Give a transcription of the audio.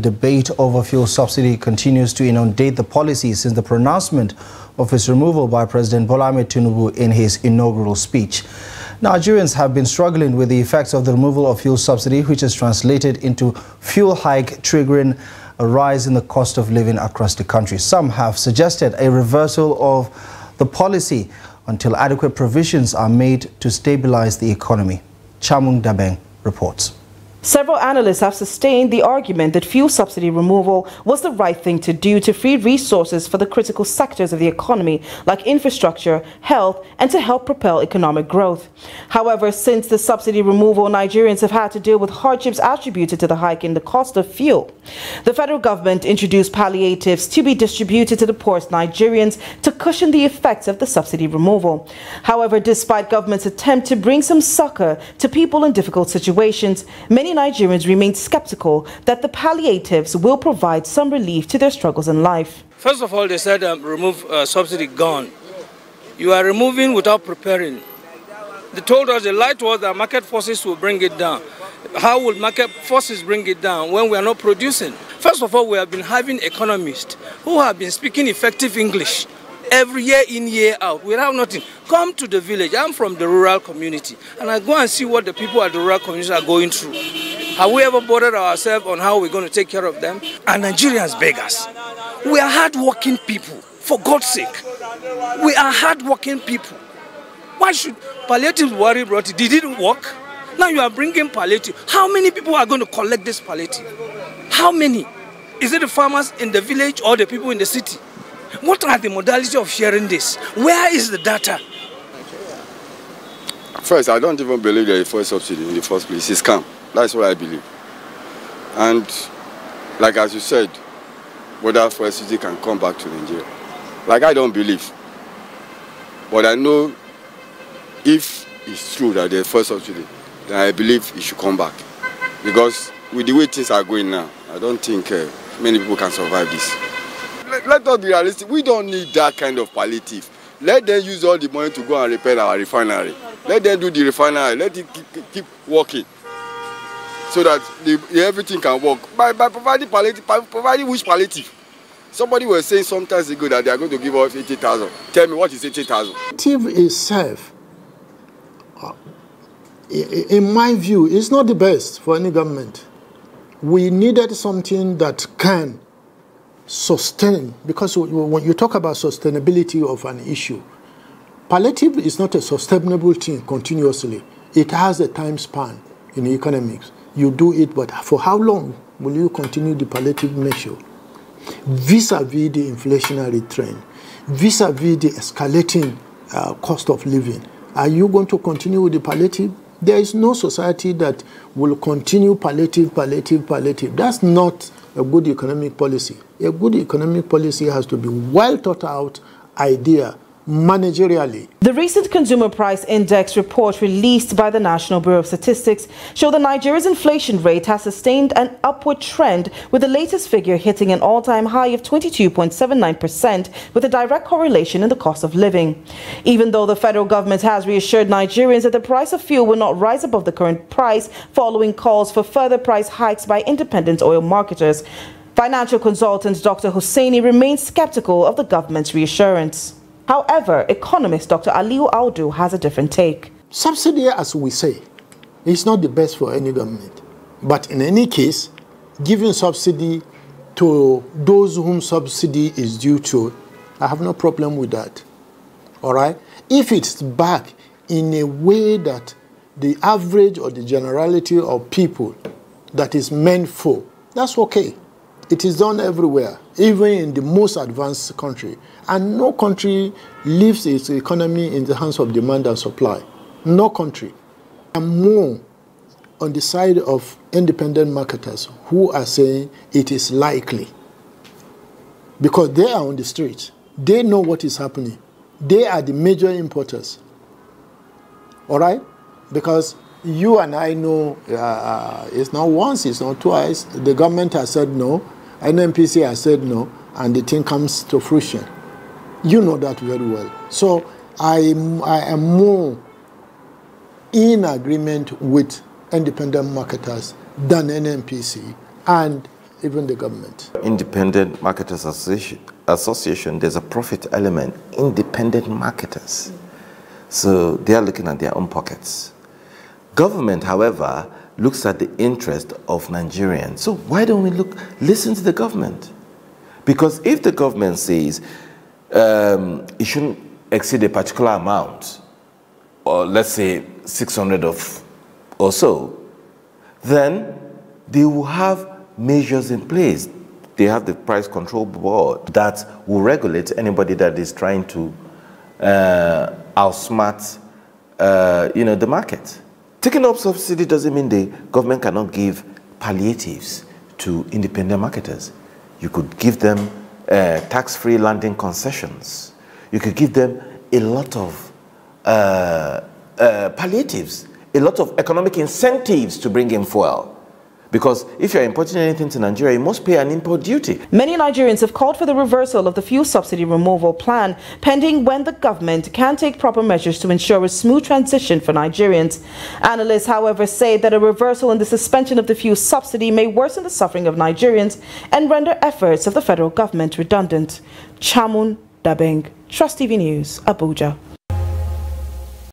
Debate over fuel subsidy continues to inundate the policy since the pronouncement of its removal by President Bola Tinubu in his inaugural speech. Nigerians have been struggling with the effects of the removal of fuel subsidy, which has translated into fuel hike, triggering a rise in the cost of living across the country. Some have suggested a reversal of the policy until adequate provisions are made to stabilize the economy. Chamang Dabeng reports. Several analysts have sustained the argument that fuel subsidy removal was the right thing to do to free resources for the critical sectors of the economy, like infrastructure, health, and to help propel economic growth. However, since the subsidy removal, Nigerians have had to deal with hardships attributed to the hike in the cost of fuel. The federal government introduced palliatives to be distributed to the poorest Nigerians to cushion the effects of the subsidy removal. However, despite government's attempt to bring some succor to people in difficult situations, many Nigerians remain skeptical that the palliatives will provide some relief to their struggles in life. First of all, they said remove subsidy, gone. You are removing without preparing. They told us, the lie was that market forces will bring it down. How will market forces bring it down when we are not producing? First of all, we have been having economists who have been speaking effective English every year in, year out. We have nothing. Come to the village. I'm from the rural community, and I go and see what the people at the rural community are going through. Have we ever bothered ourselves on how we're going to take care of them? And Nigerians beg us. We are hard-working people, for God's sake. We are hard-working people. Why should palliative worry brought it? Did it work? Now you are bringing palliative. How many people are going to collect this palliative? How many? Is it the farmers in the village or the people in the city? What are the modalities of sharing this? Where is the data? First, I don't even believe that the fuel subsidy in the first place is scam. That's what I believe. And like as you said, whether fuel subsidy can come back to Nigeria. Like I don't believe. But I know if it's true that the fuel subsidy, then I believe it should come back. Because with the way things are going now, I don't think many people can survive this. Let us be realistic. We don't need that kind of palliative. Let them use all the money to go and repair our refinery. Let them do the refinery. Let it keep working so that everything can work. By providing palliative, which palliative? Somebody was saying some time ago that they are going to give us 80,000. Tell me, what is 80,000? Palliative itself, in my view, is not the best for any government. We needed something that can sustain, because when you talk about sustainability of an issue, palliative is not a sustainable thing continuously. It has a time span in economics. You do it, but for how long will you continue the palliative measure vis-a-vis the inflationary trend, vis-a-vis the escalating cost of living? Are you going to continue with the palliative? There is no society that will continue palliative. That's not a good economic policy. A good economic policy has to be well thought out idea managerially. The recent Consumer Price Index report released by the National Bureau of Statistics showed that Nigeria's inflation rate has sustained an upward trend, with the latest figure hitting an all-time high of 22.79%, with a direct correlation in the cost of living. Even though the federal government has reassured Nigerians that the price of fuel will not rise above the current price following calls for further price hikes by independent oil marketers, financial consultant Dr. Hosseini remains skeptical of the government's reassurance. However, economist Dr. Aliu Aldu has a different take. Subsidy, as we say, is not the best for any government. But in any case, giving subsidy to those whom subsidy is due to, I have no problem with that. All right? If it's back in a way that the average or the generality of people that is meant for, that's okay. It is done everywhere, even in the most advanced country. And no country leaves its economy in the hands of demand and supply. No country. I'm more on the side of independent marketers who are saying it is likely. Because they are on the street. They know what is happening. They are the major importers. All right? Because you and I know it's not once, it's not twice. The government has said no. NNPC has said no, and the thing comes to fruition. You know that very well. So I am more in agreement with independent marketers than NNPC and even the government. Independent Marketers Association, there's a profit element, independent marketers. So they are looking at their own pockets. Government, however, looks at the interest of Nigerians. So why don't we listen to the government? Because if the government says it shouldn't exceed a particular amount, or let's say 600 or so, then they will have measures in place. They have the price control board that will regulate anybody that is trying to outsmart the market. Taking up subsidy doesn't mean the government cannot give palliatives to independent marketers. You could give them tax-free landing concessions. You could give them a lot of palliatives, a lot of economic incentives to bring in fuel. Because if you're importing anything to Nigeria, you must pay an import duty. Many Nigerians have called for the reversal of the fuel subsidy removal plan, pending when the government can take proper measures to ensure a smooth transition for Nigerians. Analysts, however, say that a reversal in the suspension of the fuel subsidy may worsen the suffering of Nigerians and render efforts of the federal government redundant. Chamang Dabeng, Trust TV News, Abuja.